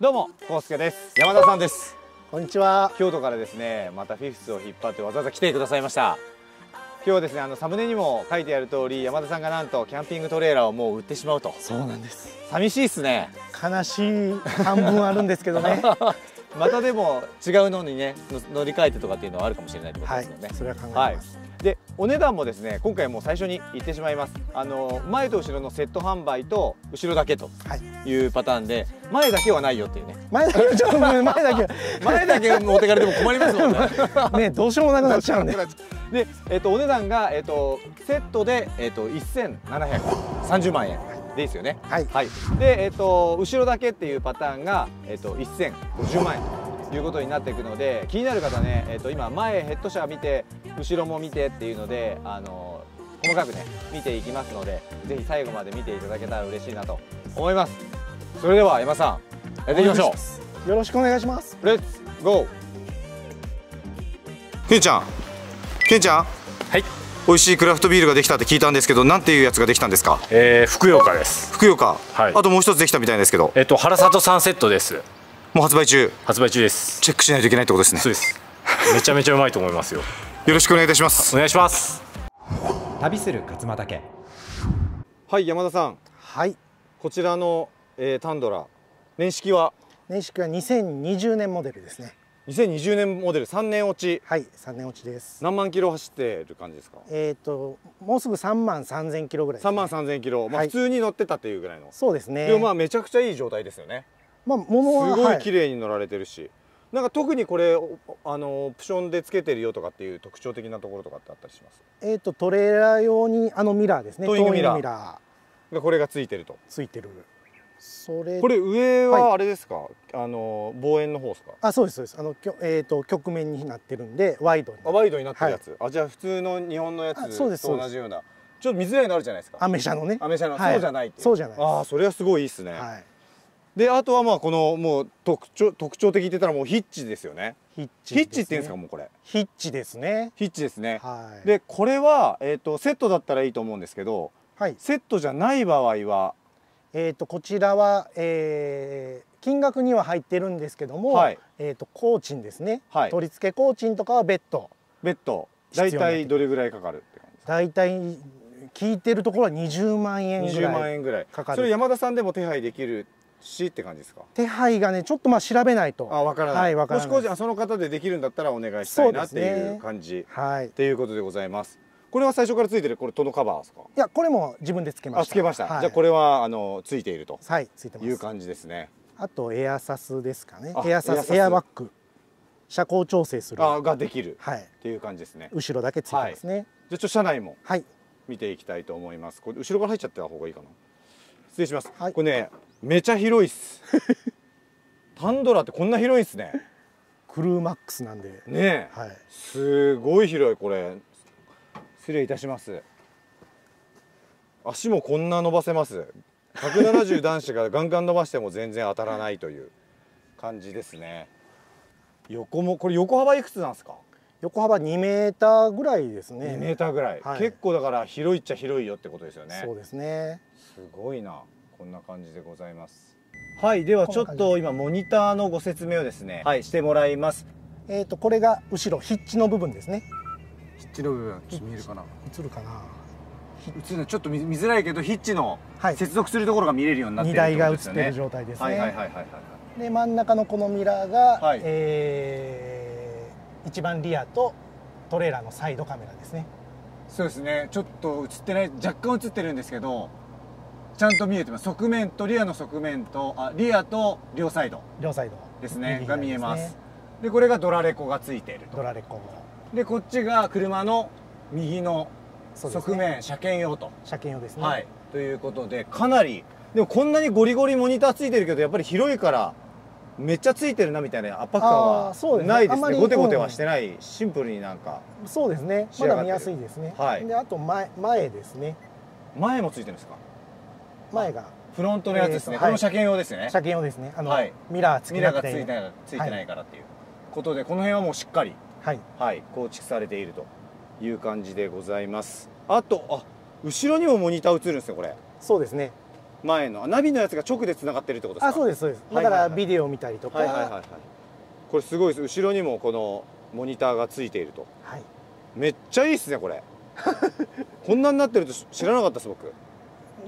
どうも、康介です。山田さんです。こんにちは。京都からですね、またフィフスを引っ張ってわざわざ来てくださいました。今日はですね、サムネにも書いてある通り、山田さんがなんとキャンピングトレーラーをもう売ってしまうと。そうなんです。寂しいですね。悲しい半分あるんですけどね。またでも違うのにね、乗り換えてとかっていうのはあるかもしれないってことですよね。はい、それは考えます。はいでお値段もですね今回もう最初に言ってしまいます前と後ろのセット販売と後ろだけというパターンで、はい、前だけはないよっていうね前だけ持ってかれても困りますもんねねどうしようもなくなっちゃうんでで、お値段が、セットで、1730万円でいいですよねはい、はい、で、後ろだけっていうパターンが、1050万円ということになっていくので気になる方ね、今前ヘッド車見て後ろも見てっていうので細かくね見ていきますのでぜひ最後まで見ていただけたら嬉しいなと思います。それでは山田さんやっていきましょう。よろしくお願いします。レッツゴー。ケンちゃんはい美味しいクラフトビールができたって聞いたんですけどなんていうやつができたんですか？福岡です。福岡、はい、あともう一つできたみたいですけど原里サンセットです。もう発売中です。チェックしないといけないってことですね。そうです。めちゃめちゃうまいと思いますよ。よろしくお願いいたします。お願いします。旅する勝間岳。はい山田さんはいこちらの、タンドラ年式は2020年モデルですね。2020年モデル3年落ちはい3年落ちです。何万キロ走ってる感じですか？もうすぐ3万3000キロぐらい、ね、3万3000キロ、まあ、普通に乗ってたというぐらいの、はい、そうですね。でもまあめちゃくちゃいい状態ですよね。まあ物はすごい綺麗に乗られてるし、はい、なんか特にこれオプションでつけてるよとかっていう特徴的なところとかってあったりします？トレーラー用にミラーですね。トーイングミラーがこれがついてると。ついてる。それこれ上はあれですか、はい、望遠の方ですか？あそうですそうです。曲面になってるんでワイドになってるやつ、はい、あじゃあ普通の日本のやつと同じようなちょっと見づらいのあるじゃないですか。アメ車のね。アメ車の、はい、そうじゃないっていう。そうじゃないです。ああそれはすごいいいですね。はいであとはまあこのもう特徴的って言ったらもうヒッチですよね。ヒッチって言うんですか？もうこれヒッチですね。ヒッチですね。はいでこれはセットだったらいいと思うんですけど、はい、セットじゃない場合はこちらは、金額には入ってるんですけども、はい、工賃ですね、はい、取り付け工賃とかは別途大体どれぐらいかかるって感じですか？大体聞いてるところは20万円ぐらいかかる。それ山田さんでも手配できるしって感じですか？手配がねちょっとまあ調べないと。あ分からない。もしこその方でできるんだったらお願いしたいなっていう感じっていうことでございます。これは最初からついてるこれトのカバーですか？いやこれも自分でつけました。あつけました。じゃあこれはついているという感じですね。あとエアサスですかね。エアバッグ車高調整するができるっていう感じですね。後ろだけついてますね。じゃあちょっと車内も見ていきたいと思います。これ後ろから入っちゃった方がいいかな。失礼します。これねめちゃ広いっす。タンドラってこんな広いんすね。クルーマックスなんでね、はい、すごい広い。これ失礼いたします。足もこんな伸ばせます。170男子がガンガン伸ばしても全然当たらないという感じですね。横もこれ横幅いくつなんですか？横幅2メーターぐらいですね。2メーターぐらい、はい、結構だから広いっちゃ広いよってことですよね。そうですね。すごいな。こんな感じでございます。はい、ではちょっと今モニターのご説明をですね、はい、してもらいます。これが後ろヒッチの部分ですね。ヒッチの部分、ちょっと見えるかな。映るかな。映るのちょっと見づらいけど、ヒッチの接続するところが見れるようになっている。荷台が映ってる状態ですね。はいはいはいはい。で、真ん中のこのミラーが、はい、一番リアとトレーラーのサイドカメラですね。そうですね。ちょっと映ってない、若干映ってるんですけど。ちゃんと見えてます。側面とリアの側面と両サイドですねが見えます。でこれがドラレコがついていると。ドラレコもでこっちが車の右の側面、車検用と。車検用ですね。はい、ということでかなりでもこんなにゴリゴリモニターついてるけどやっぱり広いからめっちゃついてるなみたいな圧迫感はないですね。ゴテゴテはしてない。シンプルになんかそうですね。まだ見やすいですね。はい。であと前ですね。前もついてるんですか？前がフロントのやつですね。これも車検用ですね。車検用ですね。ミラーつけなくて、ミラーがついてないからっていうことでこの辺はもうしっかり構築されているという感じでございます。あと後ろにもモニター映るんですよこれ。そうですね。前のナビのやつが直でつながってるってことですか？あ、そうですそうです。だからビデオ見たりとか。はいはいはいはい。これすごいです。後ろにもこのモニターがついていると。はい。めっちゃいいですねこれ。こんなになってると知らなかったです僕。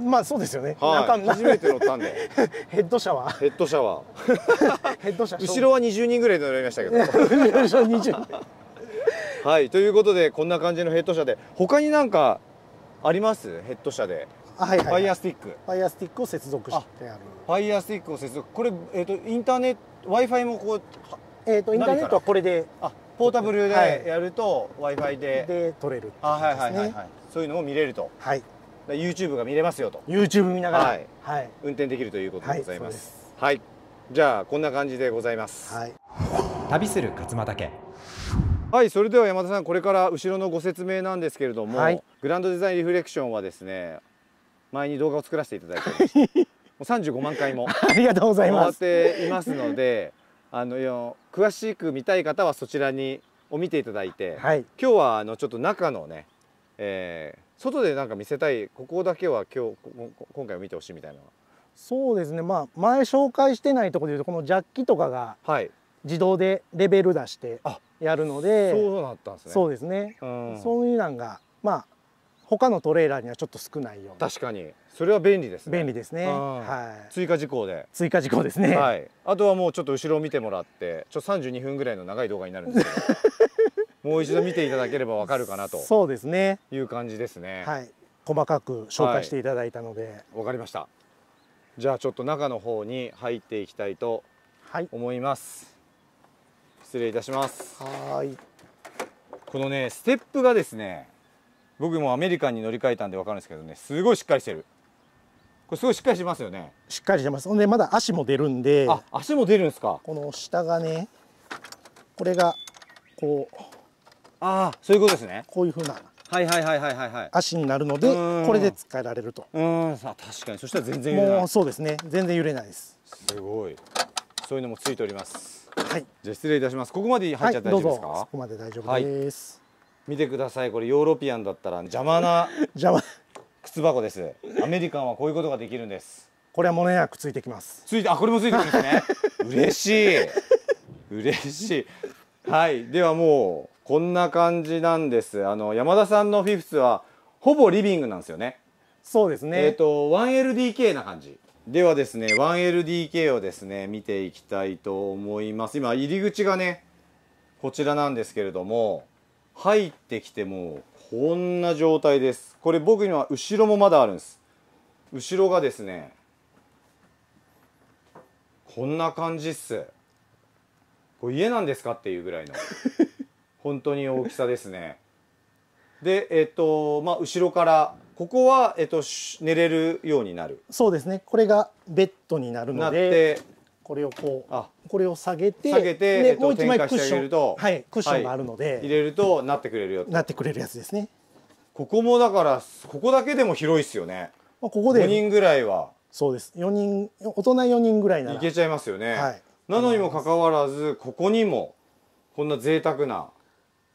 まあそうですよね。はい。初めて乗ったんで。ヘッドシャワー。ヘッドシャワー。ヘッドシャワー。後ろは20人ぐらいで乗りましたけど。後ろ20。はいということでこんな感じのヘッド車で他になんかありますヘッド車で。はいはい。ファイアスティック。ファイアスティックを接続してある。ファイアスティックを接続。これインターネット Wi-Fi もこうインターネットはこれで。あ、ポータブルでやると Wi-Fi で取れる。あ、はいはいはいはい。そういうのも見れると。はい。YouTube が見れますよと。YouTube 見ながら。はい。運転できるということでございます。はい。じゃあこんな感じでございます。はい。旅する勝間岳。はい、それでは山田さん、これから後ろのご説明なんですけれども、はい、グランドデザインリフレクションはですね、前に動画を作らせていただいてます。もう35万回もありがとうございます。終わっていますので、詳しく見たい方はそちらにを見ていただいて、はい、今日はちょっと中のね、外でなんか見せたい、ここだけは今回は見てほしいみたいな。そうですね。まあ前紹介してないところでいうとこのジャッキとかが、はい、自動でレベル出して。あ、やるので、そうなったんですね。そうですね。そういうのがまあ他のトレーラーにはちょっと少ないような。確かにそれは便利ですね。便利ですね。はい。追加事項で。追加事項ですね。はい。あとはもうちょっと後ろを見てもらって、32分ぐらいの長い動画になるんですけど、もう一度見ていただければわかるかなと。そうですね。いう感じですね。はい。細かく紹介していただいたので。わかりました。じゃあちょっと中の方に入っていきたいと思います。失礼いたします。はい。このねステップがですね、僕もアメリカンに乗り換えたんでわかるんですけどね、すごいしっかりしてる。これすごいしっかりしますよね。しっかりしてます。ほんでまだ足も出るんで。あ、足も出るんですか。この下がね、これがこう。ああ、そういうことですね。こういう風な。はいはいはいはいはいはい。足になるので、これで使えられると。さあ確かに。そしたら全然揺れない。もうそうですね。全然揺れないです。すごい。そういうのもついております。はい、じゃあ失礼いたします。ここまで入っちゃ大丈夫ですか？ここまで大丈夫です。見てください。これヨーロピアンだったら邪魔な靴箱です。アメリカンはこういうことができるんです。これはモネヤークついてきます。ついて、あ、これもついてきますね。嬉しい。嬉しい。はい、ではもうこんな感じなんです。山田さんのフィフスはほぼリビングなんですよね。そうですね。1LDK な感じ。ではですね 1LDK をですね見ていきたいと思います。今入り口がねこちらなんですけれども、入ってきてもこんな状態です。これ僕には後ろもまだあるんです。後ろがですねこんな感じっす。これ家なんですかっていうぐらいの本当に大きさですね。でまあ後ろからここは寝れるようになる。そうですね。これがベッドになるので、これをこう、これを下げて、もう一枚クッション、はい、クッションがあるので、入れるとなってくれるよ。なってくれるやつですね。ここもだからここだけでも広いですよね。ここで4人ぐらいは、そうです。4人、大人4人ぐらいならいけちゃいますよね。はい。なのにもかかわらずここにもこんな贅沢な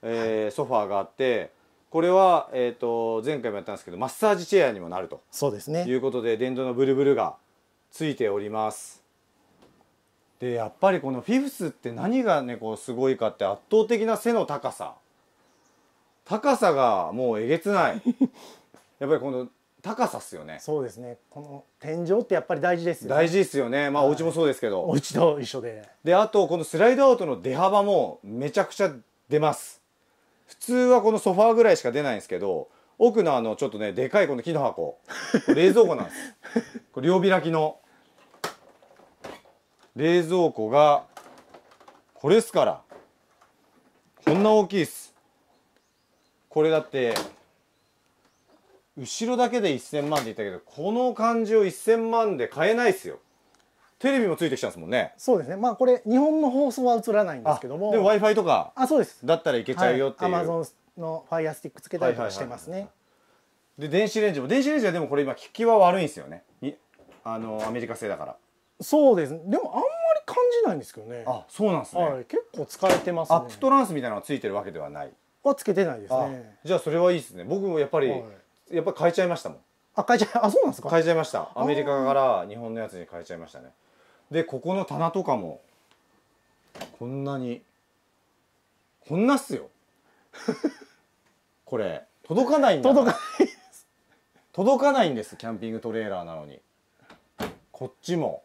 ソファーがあって。これは、前回もやったんですけどマッサージチェアにもなるとそうですね。いうことで電動のブルブルがついております。でやっぱりこのフィフスって何がねこうすごいかって圧倒的な背の高さ、高さがもうえげつないやっぱりこの高さっすよね。そうですね。この天井ってやっぱり大事ですよね。大事ですよね。まあお家もそうですけど、お家と一緒で。であとこのスライドアウトの出幅もめちゃくちゃ出ます。普通はこのソファーぐらいしか出ないんですけど、奥のちょっとねでかいこの木の箱、冷蔵庫なんです。これ両開きの冷蔵庫がこれですから、こんな大きいです。これだって後ろだけで1000万って言ったけど、この感じを1000万で買えないですよ。テレビもついてきたんですもんね。そうですね。まあこれ日本の放送は映らないんですけども、でも Wi-Fi とか、あ、そうです。だったらいけちゃうよっていう。Amazon の Fire Stick つけたりとかしてますね。で電子レンジはでもこれ今効きは悪いんですよね。アメリカ製だから。そうです。でもあんまり感じないんですけどね。あ、そうなんですね。はい、結構使えてますね。アップトランスみたいなのがついてるわけではない。はつけてないですね。じゃあそれはいいですね。僕もやっぱり変えちゃいましたもん。あ、変えちゃい、あ、そうなんですか。変えちゃいました。アメリカから日本のやつに変えちゃいましたね。で、ここの棚とかもこんなに、こんなっすよ。これ届かないんだ。届かないです。届かないんです。キャンピングトレーラーなのに。こっちも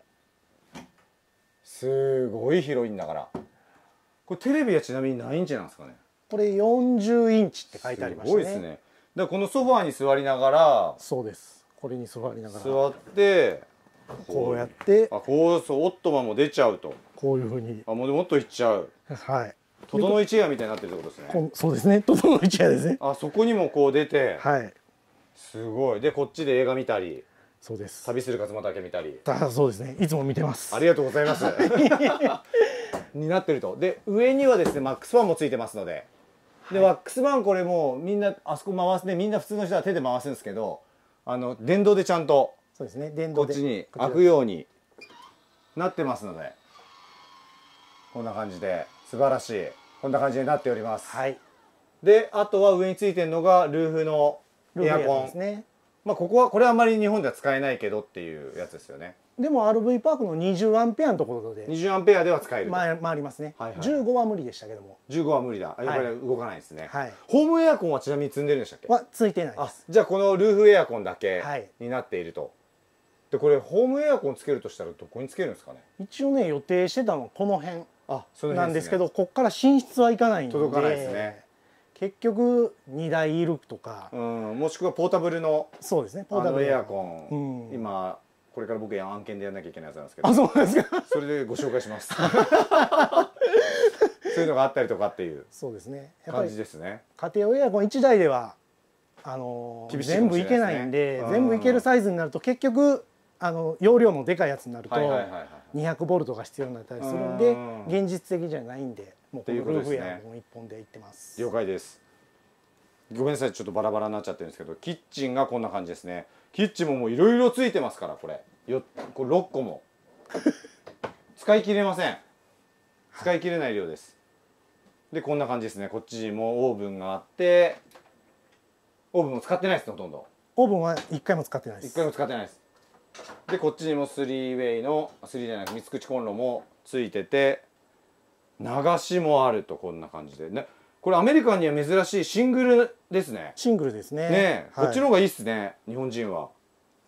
すごい広いんだから。これテレビはちなみに何インチなんですかね。これ40インチって書いてありましたね。すごいですね。だからこのソファーに座りながら、そうです。これに座りながら。座って。こうやって、あ、こう、そう、オットマンも出ちゃうと。こういうふうに。あ、もっといっちゃう。はい。整いチェアみたいになってるってことですね。そうですね。整いチェアですね。あ、そこにもこう出て。はい。すごい。で、こっちで映画見たり。そうです。旅する勝俣家見たり。そうですね。いつも見てます。ありがとうございます。になってると。で、上にはですね、マックスファンもついてますので。で、ワックスファン、これもうみんなあそこ回すね、みんな普通の人は手で回すんですけど、電動でちゃんと。そうですね、電動でこっちに開くようになってますので、こんな感じで素晴らしい、こんな感じになっております。はい、で、あとは上についてるのがルーフのエアコンですね。まあここはこれはあんまり日本では使えないけどっていうやつですよね。でも RV パークの20アンペアのところで20アンペアでは使える、回りますね。はい、はい、15は無理でしたけども。15は無理だ。あ、やっぱり動かないですね。はい、ホームエアコンはちなみに積んでるんでしたっけ。はついてないです。じゃあこのルーフエアコンだけになっていると。はい、でこれホームエアコンつけるとしたらどこにつけるんですかね。一応ね、予定してたのはこの辺なんですけど、こっから寝室はいかないんで届かないですね。結局2台いるとか、もしくはポータブルの、そうですね、ポータブルエアコン、今これから僕案件でやらなきゃいけないやつなんですけど。あ、そうなんですか。それでご紹介します。そういうのがあったりとかっていう。そうですね、感じですね。家庭用エアコン1台では全部いけないんで、全部いけるサイズになると結局容量のでかいやつになると200ボルトが必要になったりするんで、現実的じゃないんで、もうこのルーフエアコン1本でいってます。了解です。ごめんなさい、ちょっとバラバラになっちゃってるんですけど、キッチンがこんな感じですね。キッチンももういろいろついてますから、これ6個も使い切れません。使い切れない量です。でこんな感じですね。こっちにもオーブンがあって、オーブンも使ってないです。ほとんどオーブンは1回も使ってないです。1回も使ってないです。でこっちにも3ウェイの3じゃなくて3口コンロもついてて、流しもあると。こんな感じでね。これアメリカンには珍しいシングルですね。シングルですね。ね、はい、こっちの方がいいっすね、日本人は。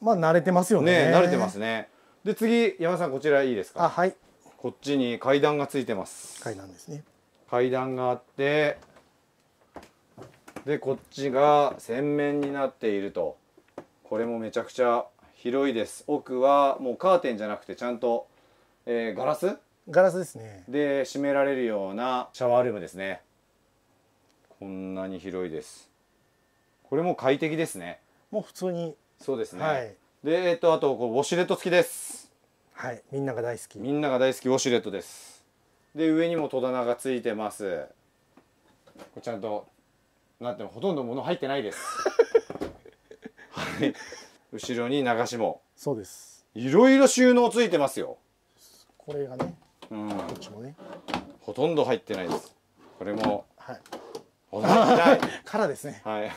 まあ慣れてますよね。ね、慣れてますね。で次、山さんこちらいいですか。あ、はい。こっちに階段がついてます。階段ですね。階段があって、でこっちが洗面になっていると。これもめちゃくちゃ広いです。奥はもうカーテンじゃなくてちゃんと、ガラスですね。で閉められるようなシャワールームですね。こんなに広いです。これも快適ですね。もう普通に。そうですね。はい、であとこうウォシュレット付きです。はい、みんなが大好き。みんなが大好きウォシュレットです。で上にも戸棚がついてます。これちゃんとなんていうの、ほとんど物入ってないです。はい。後ろに流しも。そうです。いろいろ収納ついてますよ。これがね。うん。こっちもね。ほとんど入ってないです。これも。はい。からですね。はい。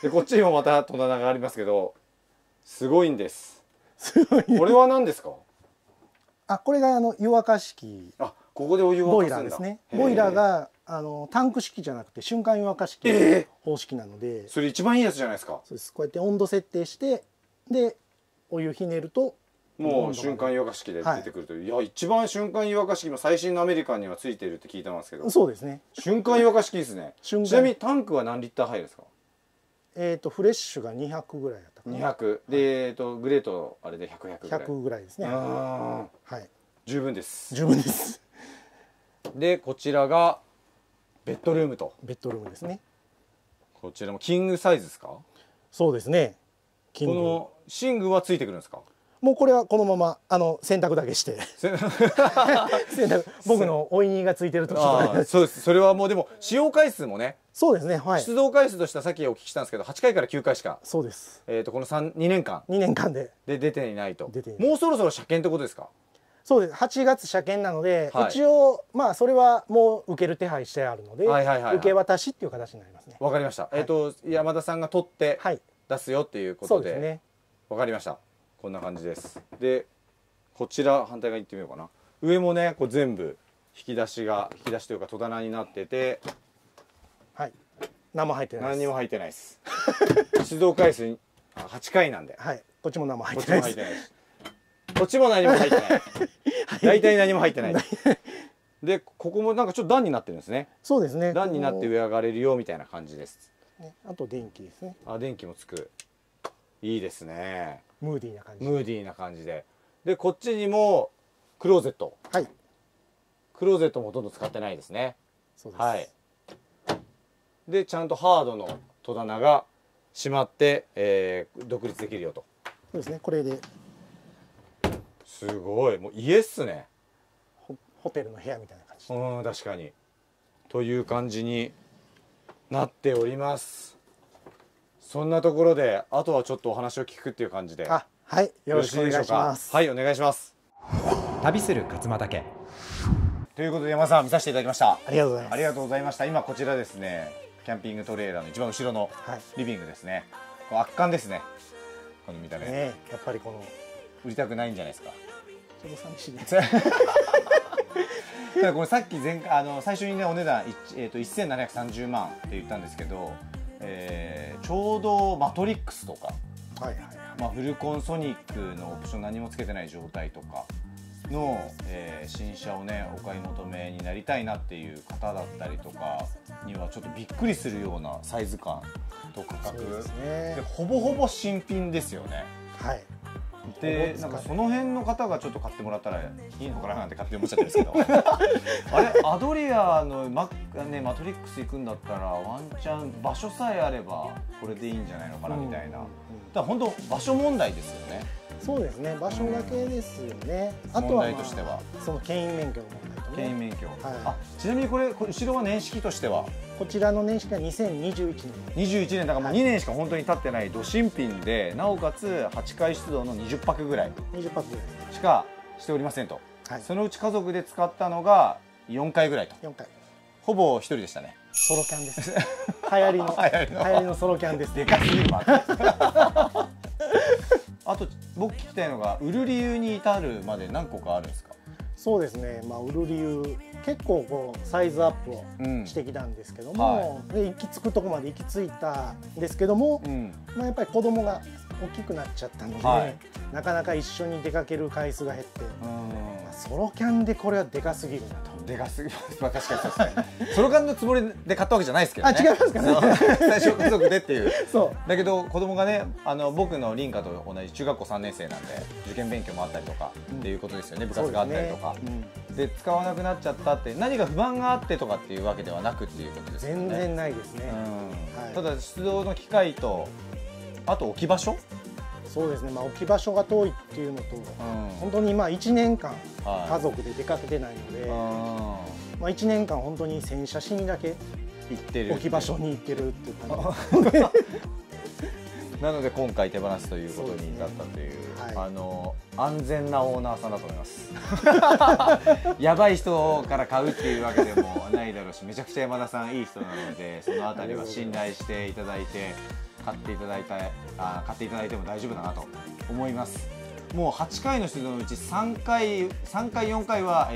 でこっちにもまた戸棚がありますけど、すごいんです。すごい。これは何ですか？あ、これが湯沸かし器。あ、ここでお湯を沸かすんだ。ボイラーですね。ボイラーがタンク式じゃなくて瞬間湯沸かし器方式なので。それ一番いいやつじゃないですか。そうです。こうやって温度設定して。でお湯ひねるともう瞬間湯沸かし器で出てくるという、はい、いや一番瞬間湯沸かし器も最新のアメリカンにはついてるって聞いたんですけど。そうですね、瞬間湯沸かし器ですね。ちなみにタンクは何リッター入るんですか？フレッシュが200ぐらいだったかな。200で、はい、グレートあれで100ぐらい。100ぐらいですね。はい、十分です、十分です。でこちらがベッドルームと。ベッドルームですね。こちらもキングサイズですか？そうですね。この寝具はついてくるんですか？もうこれはこのまま洗濯だけして僕のおいにがついてる時とか。そうです。それはもうでも使用回数もね。そうですね、はい、出動回数としてはさっきお聞きしたんですけど8回から9回しか。そうです。この2年間で出ていないと。もうそろそろ車検ってことですか？そうです。8月車検なので、はい、一応まあそれはもう受ける手配してあるので受け渡しっていう形になりますね。わかりました。山田さんが取って、はい、出すよっていうことで。そうですね。分かりました。こんな感じです。でこちら反対側行ってみようかな。上もねこう全部引き出しというか戸棚になってて、はい、何も入ってないです。何も入ってないです。出動回数8回なんで、はい、こっちも何も入ってないです。こっちも何も入ってない。大体何も入ってない。でここもなんかちょっと段になってるんですね。そうですね、段になって上上がれるよみたいな感じです。あと電気ですね。あ、電気もつく。いいですね。ムーディーな感じ。ムーディーな感じで。でこっちにもクローゼット。はい、クローゼットもほとんど使ってないですね。そうです、はい。でちゃんとハードの戸棚が閉まって、独立できるよと。そうですね、これですごいもう家っすね。ホテルの部屋みたいな感じ。うん、確かに。という感じになっております。そんなところであとはちょっとお話を聞くっていう感じで。あ、はい、よろしいでしょうか。はい、お願いします。旅する勝間岳。ということで山さん見させていただきました。ありがとうございます。ありがとうございました。今こちらですね、キャンピングトレーラーの一番後ろのリビングですね。はい、圧巻ですね。この見た目。ね、やっぱりこの。売りたくないんじゃないですか。ちょっと寂しいね。ただこれさっき最初にねお値段1730万って言ったんですけど、ちょうどマトリックスとか、まあフルコンソニックのオプション何もつけてない状態とかの、新車をねお買い求めになりたいなっていう方だったりとかにはちょっとびっくりするようなサイズ感と価格でほぼほぼ新品ですよね。はい、でなんかその辺の方がちょっと買ってもらったらいいのかななんて勝手に思っちゃってるんですけどあれアドリアのマトリックス行くんだったらワンチャン場所さえあればこれでいいんじゃないのかなみたいな。だから本当場所問題ですよね。そうですね、場所だけですよね。あとは問題としてはその牽引免許の問題とね。牽引免許、あ、ちなみにこれ後ろは年式としてはこちらの年式は2021年。21年だからもう2年しか本当に経ってないど新品で、なおかつ8回出動の20泊ぐらいしかしておりませんと、はい、そのうち家族で使ったのが4回ぐらいと。4回、ほぼ1人でしたね。ソロキャンです。流行りのソロキャンです。でかすぎるマーク。あと僕聞きたいのが売る理由に至るまで何個かあるんですか。そうですね、まあ、売る理由結構こうサイズアップをしてきたんですけども、うん、はい、で行き着くとこまで行き着いたんですけども、うん、まあ、やっぱり子供が大きくなっちゃったので、はい、なかなか一緒に出かける回数が減って、まあ、ソロキャンでこれはでかすぎるなと。でかすぎる、まあ、確かにそうですね。ソロキャンのつもりで買ったわけじゃないですけどね。あ、違いますかね。最初家族でっていう。そうだけど子供がね、僕の凛花と同じ中学校3年生なんで受験勉強もあったりとかっていうことですよね、部活があったりとかで使わなくなっちゃったって、何か不満があってとかっていうわけではなくっていうことですよね。全然ないですね。ただ出動の機会とあと置き場所。そうですね、まあ、置き場所が遠いっていうのと、うん、本当にまあ1年間家族で出かけてないので、はい、まあ1年間本当に洗車しにだけ置き場所に行ってるっていう感じなので今回手放すということになったという、はい、安全なオーナーさんだと思います。やばい人から買うっていうわけでもないだろうし、めちゃくちゃ山田さんいい人なのでそのあたりは信頼していただいて。買っていただいても大丈夫だなと思います。もう8回の出動のうち3回4回は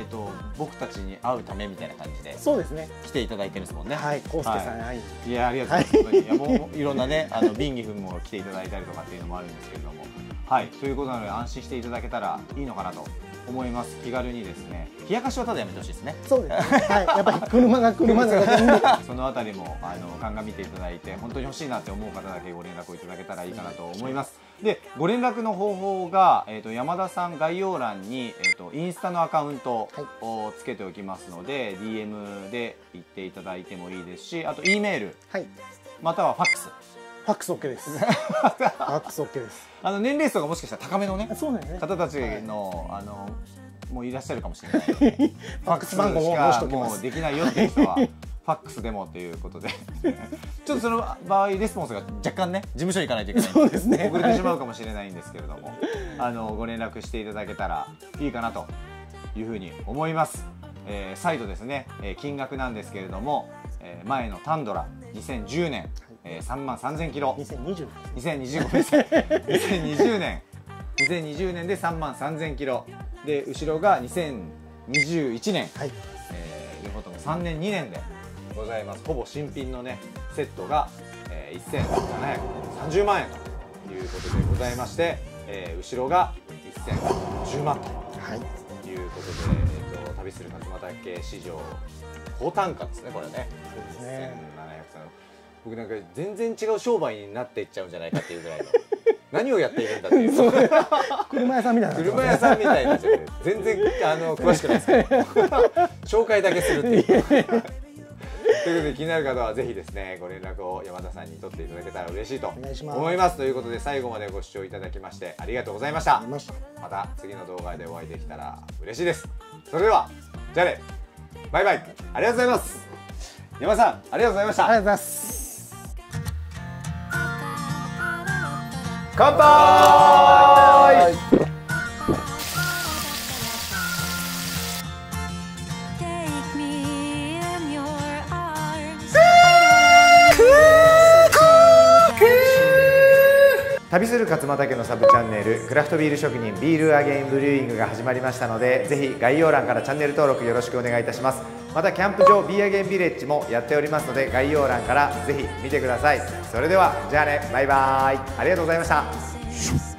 僕たちに会うためみたいな感じで、そうですね、来ていただいてるんですもんね。はい、コウスケさんに会いに。いや、ありがとうございます。いや、もういろんなねビンギフも来ていただいたりとかっていうのもあるんですけれども、はい、ということなので安心していただけたらいいのかなと思います。気軽にですね。冷やかしはただやめてほしいですね。そうですね。はい、やっぱり車がそのあたりも鑑みていただいて、本当に欲しいなって思う方だけご連絡をいただけたらいいかなと思います。で、ご連絡の方法が山田さん概要欄にインスタのアカウントをつけておきますので、はい、DM で言っていただいてもいいですし、あと E メール、はい、またはファックス。ファックス OK です。ファックス OK です。年齢層がもしかしたら高めのね、方たちのもういらっしゃるかもしれない。ファックス番号しかもうできないよっていう人はファックスでもということで、ちょっとその場合レスポンスが若干ね事務所に行かないといけないので遅れてしまうかもしれないんですけれども、ご連絡していただけたらいいかなというふうに思います。再度ですね、金額なんですけれども、前のタンドラ2010年。3万3000キロ、2020年で3万3000キロで、後ろが2021年、はい、両方とも3年2年でございます。ほぼ新品のねセットが、1730万円ということでございまして、後ろが1010万ということで、旅する勝俣家史上高単価ですね、これね。そうですね。僕なんか全然違う商売になっていっちゃうんじゃないかっていうぐらいの何をやっているんだっていう車屋さんみたいな、車屋さんみたいな、全然詳しくないですけど紹介だけするっていうということで、気になる方はぜひですねご連絡を山田さんに取っていただけたら嬉しいと思います。ということで最後までご視聴いただきましてありがとうございました。また次の動画でお会いできたら嬉しいです。それではじゃあね、バイバイ。ありがとうございます。山田さんありがとうございました。ありがとうございます。乾杯！旅する勝俣家のサブチャンネル、クラフトビール職人ビールアゲインブリューイングが始まりましたので、ぜひ概要欄からチャンネル登録よろしくお願いいたします。またキャンプ場ビーアゲインビレッジもやっておりますので、概要欄からぜひ見てください。それではじゃあね、バイバーイ。ありがとうございました。